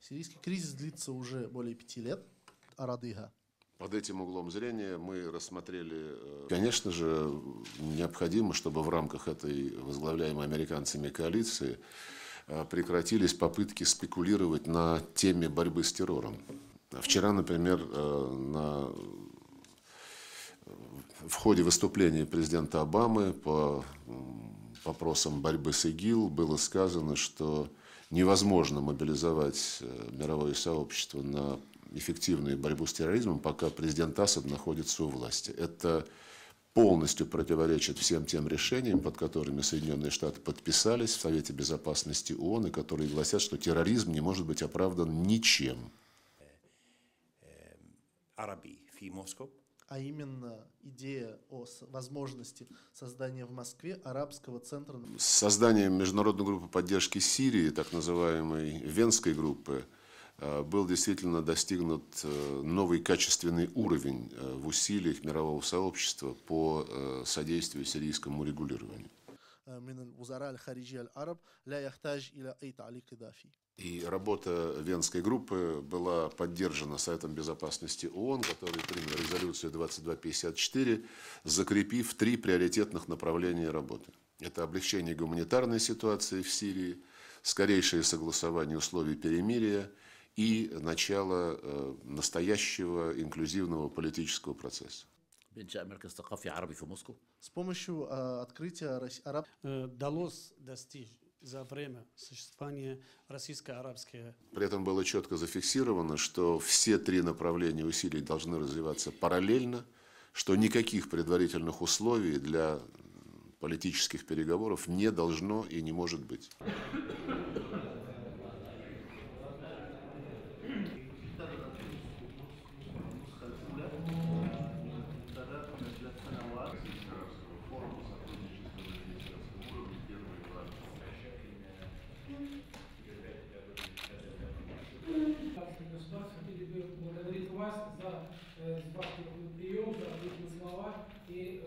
Сирийский кризис длится уже более 5 лет. Арадыга. Под этим углом зрения мы рассмотрели... Конечно же, необходимо, чтобы в рамках этой возглавляемой американцами коалиции прекратились попытки спекулировать на теме борьбы с террором. Вчера, например, в ходе выступления президента Обамы по вопросам борьбы с ИГИЛ было сказано, что невозможно мобилизовать мировое сообщество на эффективную борьбу с терроризмом, пока президент Асад находится у власти. Это полностью противоречит всем тем решениям, под которыми Соединенные Штаты подписались в Совете Безопасности ООН, и которые гласят, что терроризм не может быть оправдан ничем. А именно идея о возможности создания в Москве арабского центра. С созданием Международной группы поддержки Сирии, так называемой Венской группы, был действительно достигнут новый качественный уровень в усилиях мирового сообщества по содействию сирийскому регулированию. И работа Венской группы была поддержана Советом Безопасности ООН, который принял резолюцию 2254, закрепив 3 приоритетных направления работы. Это облегчение гуманитарной ситуации в Сирии, скорейшее согласование условий перемирия и начало настоящего инклюзивного политического процесса. С помощью открытия удалось достичь за время существования российско-арабской. При этом было четко зафиксировано, что все 3 направления усилий должны развиваться параллельно, что никаких предварительных условий для политических переговоров не должно и не может быть. Государство благодарит вас за ваш прием, за ваши слова и